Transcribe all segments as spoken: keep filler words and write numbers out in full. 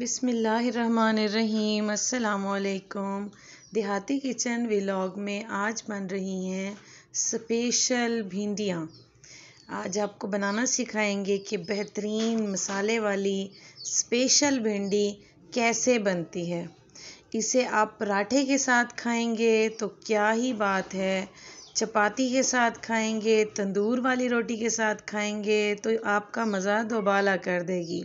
बिस्मिल्लाहिर्रहमानिर्रहीम। अस्सलामुअलैकुम। देहाती किचन व्लॉग में आज बन रही हैं स्पेशल भिंडियाँ। आज आपको बनाना सिखाएंगे कि बेहतरीन मसाले वाली स्पेशल भिंडी कैसे बनती है। इसे आप पराठे के साथ खाएंगे तो क्या ही बात है, चपाती के साथ खाएंगे, तंदूर वाली रोटी के साथ खाएंगे तो आपका मज़ा दोबाला कर देगी।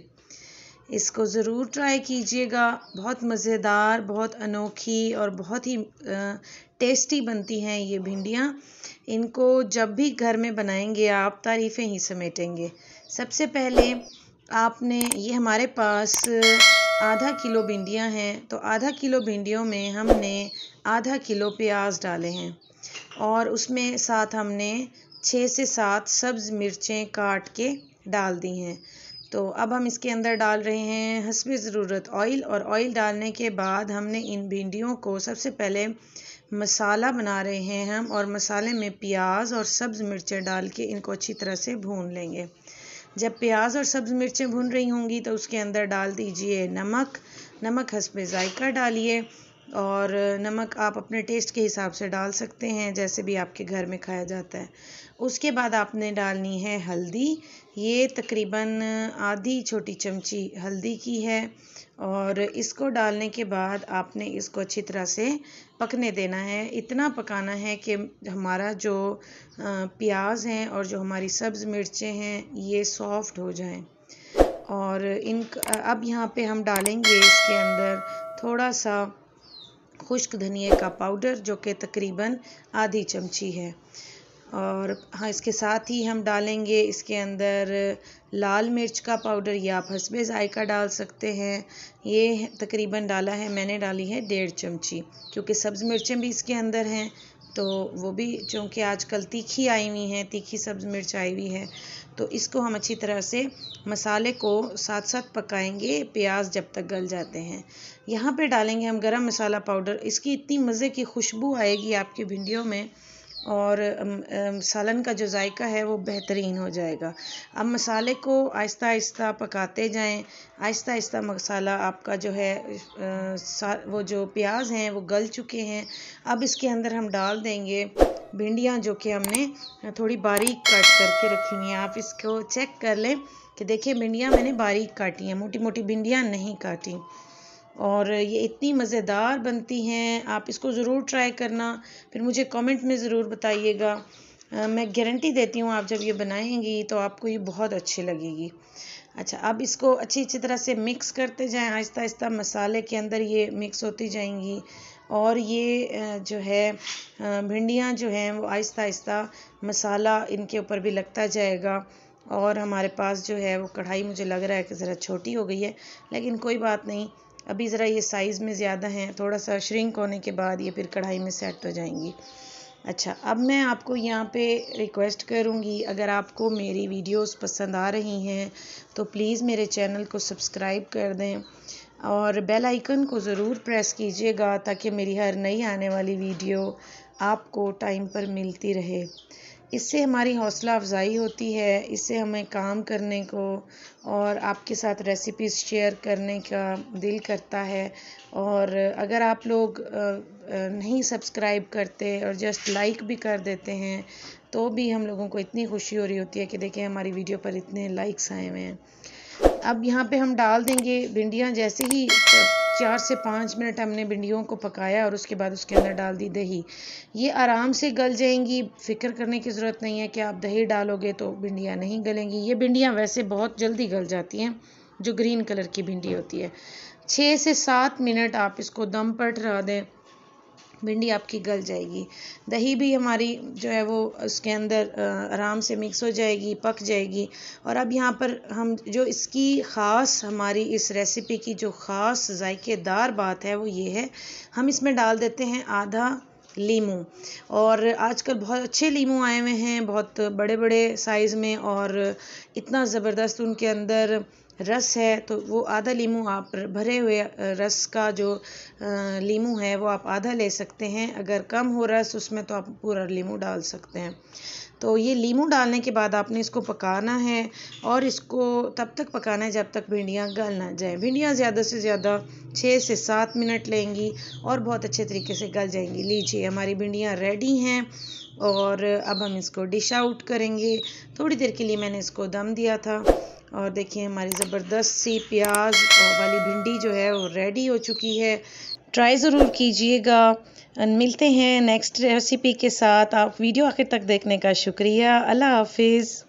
इसको ज़रूर ट्राई कीजिएगा। बहुत मज़ेदार, बहुत अनोखी और बहुत ही टेस्टी बनती हैं ये भिंडियाँ। इनको जब भी घर में बनाएंगे आप तारीफ़ें ही समेटेंगे। सबसे पहले आपने ये हमारे पास आधा किलो भिंडियाँ हैं, तो आधा किलो भिंडियों में हमने आधा किलो प्याज डाले हैं और उसमें साथ हमने छः से सात सब्ज़ मिर्चें काट के डाल दी हैं। तो अब हम इसके अंदर डाल रहे हैं हस्बे ज़रूरत ऑयल, और ऑयल डालने के बाद हमने इन भिंडियों को सबसे पहले मसाला बना रहे हैं हम, और मसाले में प्याज और सब्ज़ मिर्चें डाल के इनको अच्छी तरह से भून लेंगे। जब प्याज और सब्ज़ मिर्चें भून रही होंगी तो उसके अंदर डाल दीजिए नमक। नमक हस्बे जायका डालिए, और नमक आप अपने टेस्ट के हिसाब से डाल सकते हैं, जैसे भी आपके घर में खाया जाता है। उसके बाद आपने डालनी है हल्दी। ये तकरीबन आधी छोटी चमची हल्दी की है, और इसको डालने के बाद आपने इसको अच्छी तरह से पकने देना है। इतना पकाना है कि हमारा जो प्याज हैं और जो हमारी सब्ज़ मिर्चें हैं ये सॉफ्ट हो जाएं। और इन अब यहाँ पे हम डालेंगे इसके अंदर थोड़ा सा खुश्क धनिया का पाउडर, जो कि तकरीबन आधी चमची है। और हाँ, इसके साथ ही हम डालेंगे इसके अंदर लाल मिर्च का पाउडर, या आप हस्बे जायका डाल सकते हैं। ये तकरीबन डाला है, मैंने डाली है डेढ़ चमची, क्योंकि सब्ज़ मिर्चें भी इसके अंदर हैं तो वो भी, चूँकि आजकल तीखी आई हुई हैं, तीखी सब्ज़ मिर्च आई हुई है। तो इसको हम अच्छी तरह से मसाले को साथ साथ पकाएंगे, प्याज जब तक गल जाते हैं। यहाँ पे डालेंगे हम गरम मसाला पाउडर। इसकी इतनी मज़े की खुशबू आएगी आपकी भिंडियों में, और सालन का जो जायका है वो बेहतरीन हो जाएगा। अब मसाले को आहिस्ता आहिस्ता पकाते जाएं। आहिस्ता आहिस्ता मसाला आपका जो है, वो जो प्याज हैं वो गल चुके हैं। अब इसके अंदर हम डाल देंगे भिंडियाँ, जो कि हमने थोड़ी बारीक काट करके रखी हुई हैं। आप इसको चेक कर लें कि देखिए भिंडियाँ मैंने बारीक काटी हैं, मोटी मोटी भिंडियाँ नहीं काटी। और ये इतनी मज़ेदार बनती हैं, आप इसको ज़रूर ट्राई करना, फिर मुझे कमेंट में ज़रूर बताइएगा। मैं गारंटी देती हूँ आप जब ये बनाएंगी तो आपको ये बहुत अच्छी लगेगी। अच्छा, अब इसको अच्छी अच्छी तरह से मिक्स करते जाएं। आहिस्ता आहिस्ता मसाले के अंदर ये मिक्स होती जाएंगी, और ये जो है भिंडियाँ जो हैं वो आहिस्ता आहिस्ता मसाला इनके ऊपर भी लगता जाएगा। और हमारे पास जो है वो कढ़ाई मुझे लग रहा है कि ज़रा छोटी हो गई है, लेकिन कोई बात नहीं, अभी ज़रा ये साइज़ में ज़्यादा हैं, थोड़ा सा श्रिंक होने के बाद ये फिर कढ़ाई में सेट हो जाएंगी। अच्छा, अब मैं आपको यहाँ पे रिक्वेस्ट करूँगी, अगर आपको मेरी वीडियोस पसंद आ रही हैं तो प्लीज़ मेरे चैनल को सब्सक्राइब कर दें, और बेल आइकन को ज़रूर प्रेस कीजिएगा ताकि मेरी हर नई आने वाली वीडियो आपको टाइम पर मिलती रहे। इससे हमारी हौसला अफजाई होती है, इससे हमें काम करने को और आपके साथ रेसिपीज़ शेयर करने का दिल करता है। और अगर आप लोग नहीं सब्सक्राइब करते और जस्ट लाइक भी कर देते हैं तो भी हम लोगों को इतनी खुशी हो रही होती है कि देखें हमारी वीडियो पर इतने लाइक्स आए हुए हैं। अब यहाँ पे हम डाल देंगे भिंडियाँ। जैसे ही चार से पाँच मिनट हमने भिंडियों को पकाया और उसके बाद उसके अंदर डाल दी दही। ये आराम से गल जाएंगी, फ़िक्र करने की ज़रूरत नहीं है कि आप दही डालोगे तो भिंडियाँ नहीं गलेंगी। ये भिंडियाँ वैसे बहुत जल्दी गल जाती हैं, जो ग्रीन कलर की भिंडी होती है। छः से सात मिनट आप इसको दम पर ठहरा दें, भिंडी आपकी गल जाएगी। दही भी हमारी जो है वो उसके अंदर आराम से मिक्स हो जाएगी, पक जाएगी। और अब यहाँ पर हम जो इसकी ख़ास, हमारी इस रेसिपी की जो ख़ास जायकेदार बात है वो ये है, हम इसमें डाल देते हैं आधा लीमू। और आजकल बहुत अच्छे लीमू आए हुए हैं, बहुत बड़े बड़े साइज़ में, और इतना ज़बरदस्त उनके अंदर रस है। तो वो आधा लीमू आप भरे हुए रस का जो लीमू है वो आप आधा ले सकते हैं। अगर कम हो रस उसमें तो आप पूरा लीमू डाल सकते हैं। तो ये लीमू डालने के बाद आपने इसको पकाना है और इसको तब तक पकाना है जब तक भिंडियाँ गल ना जाएँ। भिंडियाँ ज़्यादा से ज़्यादा छः से सात मिनट लेंगी और बहुत अच्छे तरीके से गल जाएंगी। लीजिए हमारी भिंडियाँ रेडी हैं और अब हम इसको डिश आउट करेंगे। थोड़ी देर के लिए मैंने इसको दम दिया था और देखिए हमारी ज़बरदस्त सी प्याज वाली भिंडी जो है वो रेडी हो चुकी है। ट्राई ज़रूर कीजिएगा। मिलते हैं नेक्स्ट रेसिपी के साथ। आप वीडियो आखिर तक देखने का शुक्रिया। अल्लाह हाफिज़।